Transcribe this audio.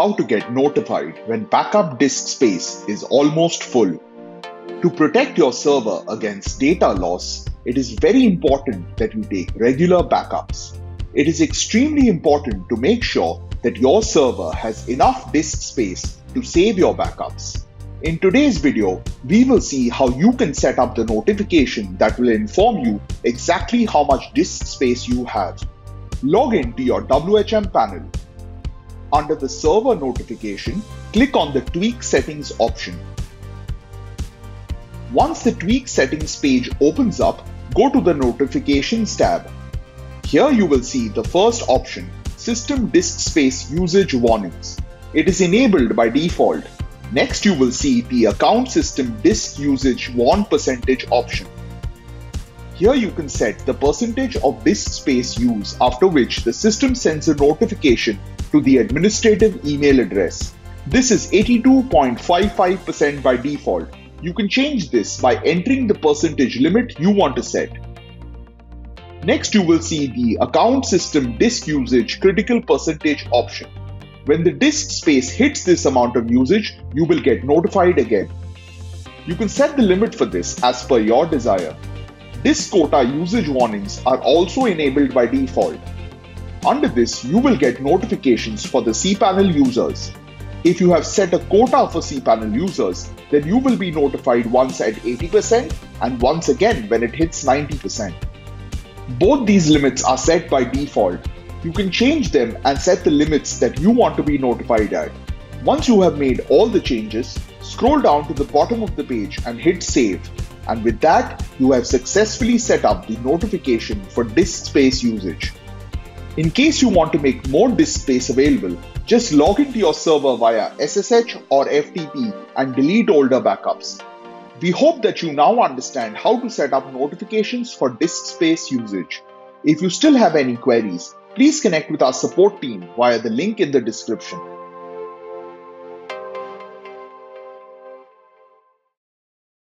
how to get notified when backup disk space is almost full. To protect your server against data loss, it is very important that you take regular backups. It is extremely important to make sure that your server has enough disk space to save your backups. In today's video, we will see how you can set up the notification that will inform you exactly how much disk space you have. Log in to your WHM panel. Under the server notification, click on the Tweak Settings option. Once the Tweak Settings page opens up, go to the Notifications tab. Here you will see the first option, System Disk Space Usage Warnings. It is enabled by default. Next, you will see the Account System Disk Usage Warn Percentage option. Here you can set the percentage of disk space used, after which the system sends a notification to the administrative email address. This is 82.55% by default. You can change this by entering the percentage limit you want to set. Next, you will see the Account System Disk Usage Critical Percentage option. When the disk space hits this amount of usage, you will get notified again. You can set the limit for this as per your desire. Disk quota usage warnings are also enabled by default. Under this, you will get notifications for the cPanel users. If you have set a quota for cPanel users, then you will be notified once at 80% and once again when it hits 90%. Both these limits are set by default. You can change them and set the limits that you want to be notified at. Once you have made all the changes, scroll down to the bottom of the page and hit save. And with that, you have successfully set up the notification for disk space usage. In case you want to make more disk space available, just log into your server via SSH or FTP and delete older backups. We hope that you now understand how to set up notifications for disk space usage. If you still have any queries, please connect with our support team via the link in the description.